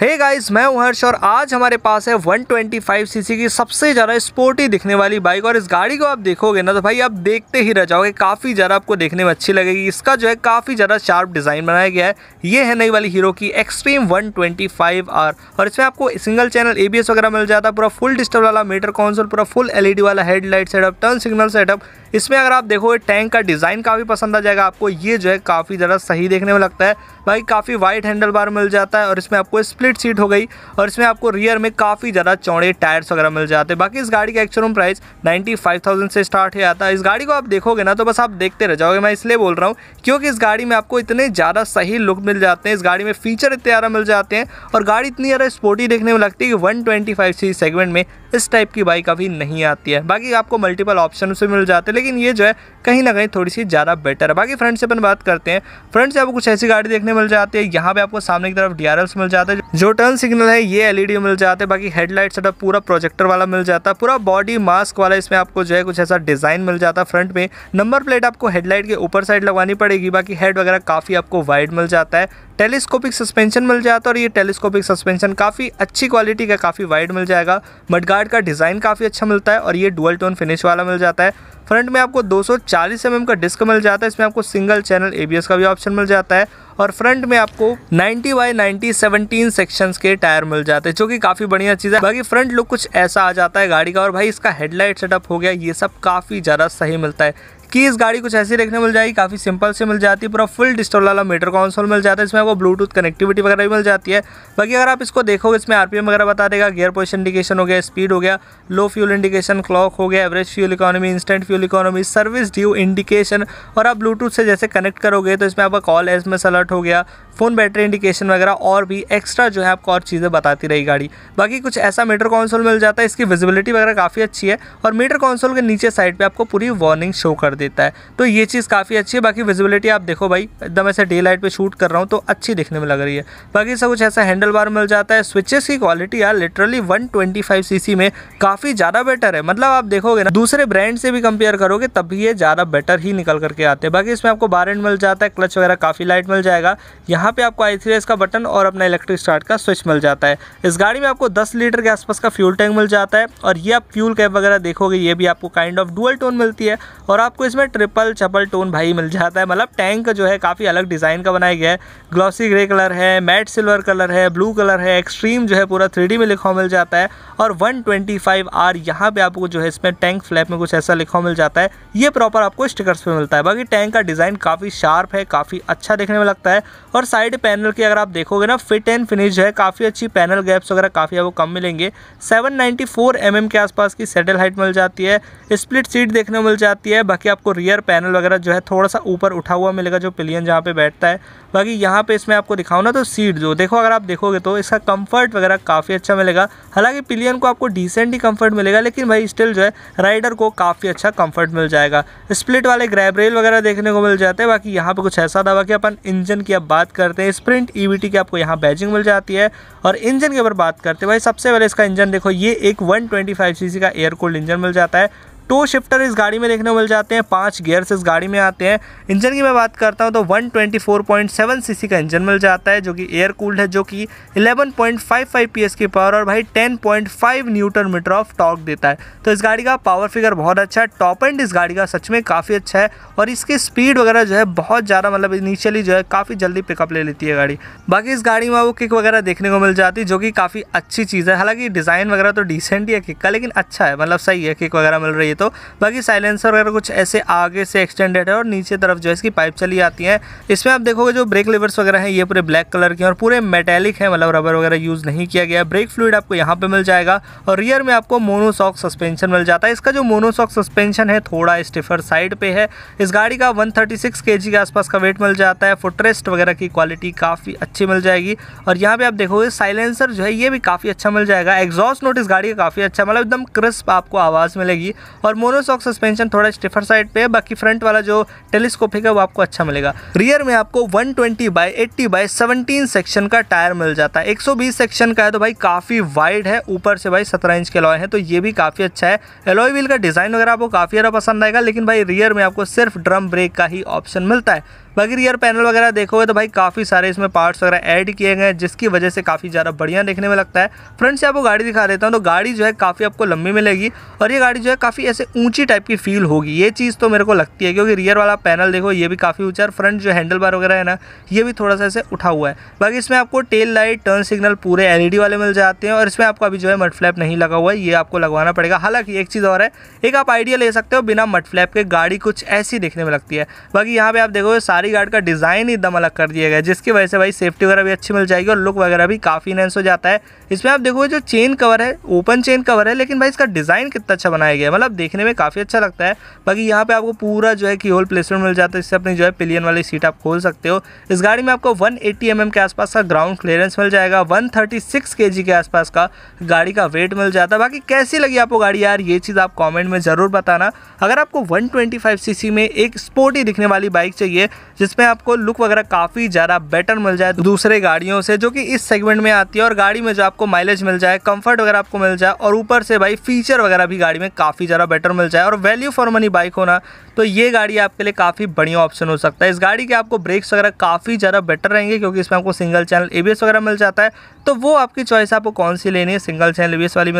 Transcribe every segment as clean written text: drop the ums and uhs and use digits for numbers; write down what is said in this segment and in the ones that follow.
Hey guys, मैं हूं हर्ष और आज हमारे पास है 125 सीसी की सबसे ज़्यादा स्पोर्टी दिखने वाली बाइक। और इस गाड़ी को आप देखोगे ना तो भाई आप देखते ही रह जाओगे, काफ़ी ज़्यादा आपको देखने में अच्छी लगेगी। इसका जो है काफ़ी ज़्यादा शार्प डिज़ाइन बनाया गया है। ये है नई वाली हीरो की एक्सट्रीम 125 R और इसमें आपको सिंगल चैनल ABS वगैरह मिल जाता है, पूरा फुल डिस्प्ले वाला मीटर कॉन्सोल, पूरा फुल LED वाला headlight setup, turn signal setup. इसमें अगर आप देखोगे टैंक का डिज़ाइन काफ़ी पसंद आ जाएगा आपको। ये जो है काफ़ी ज़्यादा सही देखने में लगता है भाई। काफ़ी वाइड हैंडल बार मिल जाता है और इसमें आपको स्प्लिट सीट हो गई और इसमें आपको रियर में काफ़ी ज़्यादा चौड़े टायर्स वगैरह मिल जाते हैं। बाकी इस गाड़ी का एक्चुअल प्राइस 95,000 से स्टार्ट हो जाता है। इस गाड़ी को आप देखोगे ना तो बस आप देखते रह जाओगे। मैं इसलिए बोल रहा हूँ क्योंकि इस गाड़ी में आपको इतने ज़्यादा सही लुक मिल जाते हैं, इस गाड़ी में फीचर इतने ज़्यादा मिल जाते हैं और गाड़ी इतनी ज़्यादा स्पोर्टी देखने में लगती है कि 125 सीसी सेगमेंट में इस टाइप की बाइक अभी नहीं आती है। बाकी आपको मल्टीपल ऑप्शन से मिल जाते हैं, लेकिन ये जो है कहीं ना कहीं थोड़ी सी ज़्यादा बेटर है। बाकी फ्रेंड्स से अपन बात करते हैं। फ्रेंड्स से आपको कुछ ऐसी गाड़ी देखने मिल जाती है। यहाँ पे आपको सामने की तरफ DRLs मिल जाता है, जो टर्न सिग्नल है ये LED मिल जाते हैं। बाकी हेडलाइट सेटअप पूरा प्रोजेक्टर वाला मिल जाता है, पूरा बॉडी मास्क वाला। इसमें आपको जो है कुछ ऐसा डिज़ाइन मिल जाता है। फ्रंट में नंबर प्लेट आपको हेडलाइट के ऊपर साइड लगवानी पड़ेगी। बाकी हेड वगैरह काफ़ी आपको वाइड मिल जाता है। टेलीस्कोपिक सस्पेंशन मिल जाता है और ये टेलीस्कोपिक सस्पेंशन काफ़ी अच्छी क्वालिटी का, काफ़ी वाइड मिल जाएगा। मडगार्ड का डिज़ाइन काफ़ी अच्छा मिलता है और ये डुअल टोन फिनिश वाला मिल जाता है। फ्रंट में आपको 240 mm का डिस्क मिल जाता है। इसमें आपको सिंगल चैनल ABS का भी ऑप्शन मिल जाता है और फ्रंट में आपको 90/90 17 सेक्शंस के टायर मिल जाते हैं, जो कि काफ़ी बढ़िया चीज़ है। बाकी फ्रंट लुक कुछ ऐसा आ जाता है गाड़ी का। और भाई इसका हेडलाइट सेटअप हो गया, ये सब काफ़ी ज़्यादा सही मिलता है कि इस गाड़ी कुछ ऐसी देखने मिल जाएगी, काफ़ी सिंपल से मिल जाती है। पूरा फुल डिस्प्ले वाला मीटर कॉन्सोल मिल जाता है। इसमें आपको ब्लूटूथ कनेक्टिविटी वगैरह भी मिल जाती है। बाकी अगर आप इसको देखोगे इसमें RPM वगैरह बता देगा, गियर पोजीशन इंडिकेशन हो गया, स्पीड हो गया, लो फ्यूल इंडिकेशन, क्लॉक हो गया, average fuel economy, instant fuel economy, service due indication. और आप ब्लूटूथ से जैसे कनेक्ट करोगे तो इसमें आपका कॉल SMS अलर्ट हो गया, फ़ोन बैटरी इंडिकेशन वगैरह और भी एक्स्ट्रा जो है आपको और चीज़ें बताती रही गाड़ी। बाकी कुछ ऐसा मीटर कॉन्सोल मिल जाता है। इसकी विजिबिलिटी वगैरह काफ़ी अच्छी है और मीटर कॉन्सोल के नीचे साइड पर आपको पूरी वार्निंग शो कर देता है, तो ये चीज़ काफ़ी अच्छी है। बाकी विजिबिलिटी आप देखो भाई, एकदम ऐसे डे लाइट पे शूट कर रहा हूँ तो अच्छी दिखने में लग रही है। बाकी सब कुछ ऐसा हैंडल बार मिल जाता है। स्विचेस की क्वालिटी यार लिटरली 125 सीसी में काफ़ी ज़्यादा बेटर है। मतलब आप देखोगे ना दूसरे ब्रांड से भी कंपेयर करोगे तब भी ये ज़्यादा बेटर ही निकल करके आते हैं। बाकी इसमें आपको बार एंड मिल जाता है, क्लच वगैरह काफ़ी लाइट मिल जाएगा। यहाँ पर आपको i3s का बटन और अपना इलेक्ट्रिक स्टार्ट का स्विच मिल जाता है। इस गाड़ी में आपको 10 लीटर के आसपास का फ्यूल टैंक मिल जाता है और ये आप फ्यूल कैप वगैरह देखोगे ये भी आपको काइंड ऑफ डुअल टोन मिलती है और आपको इसमें ट्रिपल चपल टोन भाई मिल जाता है। मतलब टैंक जो है काफ़ी अलग डिज़ाइन का बनाया गया है। ग्लॉसी ग्रे कलर है, मैट सिल्वर कलर है, ब्लू कलर है, एक्सट्रीम जो है पूरा 3D में लिखा मिल जाता है। और 125 R यहाँ पे आपको जो है इसमें टैंक फ्लैप में कुछ ऐसा लिखा मिल जाता है, ये प्रॉपर आपको स्टिकर्स पे मिलता है। बाकी टैंक का डिज़ाइन काफ़ी शार्प है, काफ़ी अच्छा देखने में लगता है। और साइड पैनल की अगर आप देखोगे ना फिट एंड फिनिश है, काफ़ी अच्छी पैनल गैप्स वगैरह काफ़ी आपको कम मिलेंगे। 794 mm के आसपास की सेटल हाइट मिल जाती है, स्प्लिट सीट देखने मिल जाती है। बाकी आपको रियर पैनल वगैरह जो है थोड़ा सा ऊपर उठा हुआ मिलेगा, जो पिलियन जहाँ पे बैठता है। बाकी यहाँ पे इसमें आपको दिखाऊँ ना तो सीट जो देखो अगर आप देखोगे तो इसका कंफर्ट वगैरह काफ़ी अच्छा मिलेगा। हालांकि पिलियन को आपको डिसेंट ही कंफर्ट मिलेगा, लेकिन भाई स्टिल जो है राइडर को काफ़ी अच्छा कंफर्ट मिल जाएगा। स्प्लिट वाले ग्रैब रेल वगैरह देखने को मिल जाते हैं। बाकी यहाँ पर कुछ ऐसा था। बाकी अपन इंजन की अब बात करते हैं। स्प्रिंट EVT की आपको यहाँ बैजिंग मिल जाती है। और इंजन के ऊपर बात करते हैं भाई, सबसे पहले इसका इंजन देखो, ये एक 125 सीसी का एयर कूल्ड इंजन मिल जाता है। 2 शिफ्टर इस गाड़ी में देखने को मिल जाते हैं, 5 गियर्स इस गाड़ी में आते हैं। इंजन की मैं बात करता हूं तो 124.7 सीसी का इंजन मिल जाता है, जो कि एयर कूल्ड है, जो कि 11.55 PS की पावर और भाई 10.5 न्यूटन मीटर ऑफ टॉर्क देता है। तो इस गाड़ी का पावर फिगर बहुत अच्छा है, टॉप एंड इस गाड़ी का सच में काफ़ी अच्छा है। और इसकी स्पीड वगैरह जो है बहुत ज़्यादा, मतलब इनिशियली जो है काफ़ी जल्दी पिकअप ले लेती है गाड़ी। बाकी इस गाड़ी में वो किक वगैरह देखने को मिल जाती है, जो कि काफ़ी अच्छी चीज़ है। हालाँकि डिज़ाइन वगैरह तो डिसेंट ही है किक का, लेकिन अच्छा है, मतलब सही है किक वगैरह मिल रही है। तो बाकी साइलेंसर वगैरह कुछ ऐसे आगे से एक्सटेंडेड है और नीचे तरफ जो है इसकी पाइप चली आती है। इसमें आप देखोगे जो ब्रेक लिवर्स वगैरह हैं ये पूरे ब्लैक कलर के हैं और पूरे मेटेलिक हैं, मतलब रबर वगैरह यूज़ नहीं किया गया है। ब्रेक फ्लूइड आपको यहाँ पे मिल जाएगा और रियर में आपको मोनोसॉक सस्पेंशन मिल जाता है। इसका जो मोनोसॉक सस्पेंशन है थोड़ा स्टिफर साइड पर है। इस गाड़ी का 136 kg के आसपास का वेट मिल जाता है। फुटरेस्ट वगैरह की क्वालिटी काफ़ी अच्छी मिल जाएगी। और यहाँ पर आप देखोगे साइलेंसर जो है ये भी काफ़ी अच्छा मिल जाएगा। एग्जॉस्ट नोट इस गाड़ी का काफ़ी अच्छा, मतलब एकदम क्रिस्प आपको आवाज़ मिलेगी। और मोनोसॉक सस्पेंशन थोड़ा स्टिफर साइड पे है। बाकी फ्रंट वाला जो टेलीस्कोपिक है वो आपको अच्छा मिलेगा। रियर में आपको 120/80/17 सेक्शन का टायर मिल जाता है। 120 सेक्शन का है तो भाई काफ़ी वाइड है, ऊपर से भाई 17 इंच के अलॉय है, तो ये भी काफ़ी अच्छा है। एलॉय व्हील का डिज़ाइन वगैरह आपको काफ़ी ज़्यादा पसंद आएगा, लेकिन भाई रियर में आपको सिर्फ ड्रम ब्रेक का ही ऑप्शन मिलता है। बाकी रियर पैनल वगैरह देखोगे तो भाई काफ़ी सारे इसमें पार्ट्स वगैरह ऐड किए गए हैं, जिसकी वजह से काफ़ी ज़्यादा बढ़िया देखने में लगता है। फ्रंट से आपको गाड़ी दिखा देता हूँ तो गाड़ी जो है काफ़ी आपको लंबी मिलेगी और ये गाड़ी जो है काफ़ी ऐसे ऊँची टाइप की फील होगी, ये चीज़ तो मेरे को लगती है, क्योंकि रियर वाला पैनल देखो ये भी काफ़ी ऊँचा और फ्रंट जो हैंडल बार वगैरह है ना ये भी थोड़ा सा ऐसे उठा हुआ है। बाकी इसमें आपको टेल लाइट, टर्न सिग्नल पूरे एलईडी वाले मिल जाते हैं और इसमें आपको अभी जो है मड फ्लैप नहीं लगा हुआ है, ये आपको लगवाना पड़ेगा। हालांकि एक चीज़ और है, एक आप आइडिया ले सकते हो बिना मड फ्लैप के, गाड़ी कुछ ऐसी देखने में लगती है। बाकी यहाँ पे आप देखोगे सारी गाड़ी का डिज़ाइन एकदम अलग कर दिया गया है, जिसकी वजह से भाई सेफ्टी वगैरह भी अच्छी मिल जाएगी और लुक वगैरह भी काफ़ी एनहांस हो जाता है। इसमें आप देखोगे जो चेन कवर है ओपन चेन कवर है, लेकिन भाई इसका डिज़ाइन कितना अच्छा बनाया गया है, मतलब देखने में काफ़ी अच्छा लगता है। बाकी यहाँ पर आपको पूरा जो है की होल प्लेसमेंट मिल जाता है, इससे अपनी जो है पिलियन वाली सीट आप खोल सकते हो। इस गाड़ी में आपको 180 mm के आसपास का ग्राउंड क्लियरेंस मिल जाएगा, 136 kg के आसपास का गाड़ी का वेट मिल जाता है। बाकी कैसी लगी आपको गाड़ी यार, ये चीज़ आप कमेंट में ज़रूर बताना। अगर आपको 125 सीसी में एक स्पोर्टी दिखने वाली बाइक चाहिए जिसमें आपको लुक वगैरह काफ़ी ज़्यादा बेटर मिल जाए दूसरे गाड़ियों से जो कि इस सेगमेंट में आती है, और गाड़ी में जो आपको माइलेज मिल जाए, कंफर्ट वगैरह आपको मिल जाए और ऊपर से भाई फीचर वगैरह भी गाड़ी में काफ़ी ज़्यादा बेटर मिल जाए और वैल्यू फॉर मनी बाइक होना, तो ये गाड़ी आपके लिए काफ़ी बढ़िया ऑप्शन हो सकता है। इस गाड़ी के आपको ब्रेक्स वगैरह काफ़ी ज़्यादा बेटर रहेंगे क्योंकि इसमें आपको सिंगल चैनल ABS वगैरह मिल जाता है, तो वो आपकी चॉइस, आपको कौन सी लेनी है, सिंगल चैनल ABS वाली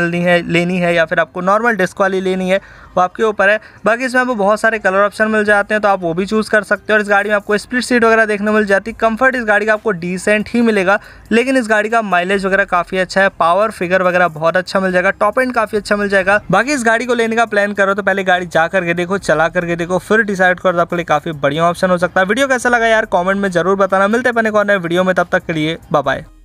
लेनी है या फिर आपको नॉर्मल डिस्क वाली लेनी है, वो आपके ऊपर है। बाकी इसमें आपको बहुत सारे कलर ऑप्शन मिल जाते हैं तो आप वो भी चूज़ कर सकते हो। और इस गाड़ी में आपको स्प्लिट सीट वगैरह देखने मिल जाती है, कंफर्ट इस गाड़ी का आपको डिसेंट ही मिलेगा, लेकिन इस गाड़ी का माइलेज वगैरह काफ़ी अच्छा है, पावर फिगर वगैरह बहुत अच्छा मिल जाएगा, टॉप एंड काफ़ी अच्छा मिल जाएगा। बाकी इस गाड़ी को लेने का प्लान करो तो पहले गाड़ी जा करके देखो, चला करके देखो, फिर डिसाइड करो, तो आपके लिए काफ़ी बढ़िया ऑप्शन हो सकता है। वीडियो कैसा लगा यार कॉमेंट में ज़रूर बताना। मिलते हैं अपने एक और नए वीडियो में, तब तक के लिए बाय बाय।